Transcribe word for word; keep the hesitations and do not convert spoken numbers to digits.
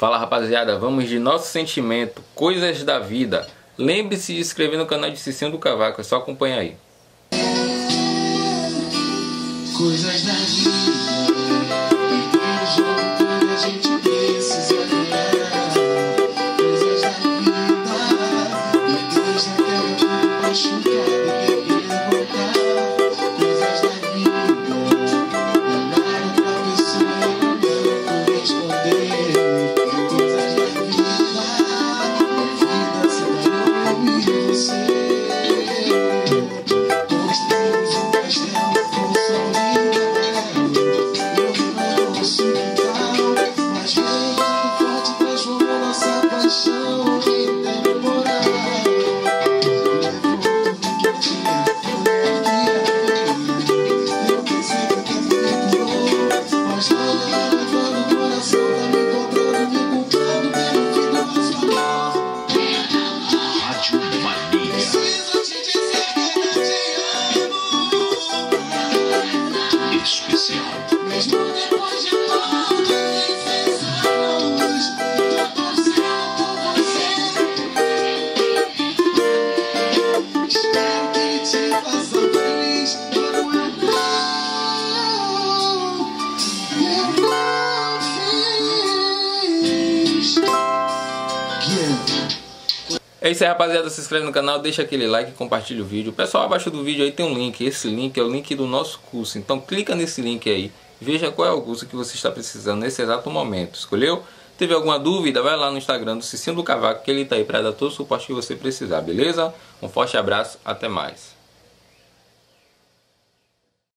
Fala, rapaziada, vamos de Nosso Sentimento, Coisas da Vida. Lembre-se de se inscrever no canal de Cicinho do Cavaco, é só acompanhar aí. Coisas da vida, a gente precisa ganhar. Coisas da vida, meu Deus, eu quero me machucar, eu quero voltar. Coisas da vida, olhar outra pessoa, eu corresponder. Coisas da vida, minha vida se tornou em você. É isso aí, rapaziada, se inscreve no canal, deixa aquele like, compartilha o vídeo. Pessoal, abaixo do vídeo aí tem um link, esse link é o link do nosso curso. Então clica nesse link aí, veja qual é o curso que você está precisando nesse exato momento, escolheu? Teve alguma dúvida? Vai lá no Instagram do Cicinho do Cavaco, que ele tá aí para dar todo o suporte que você precisar, beleza? Um forte abraço, até mais.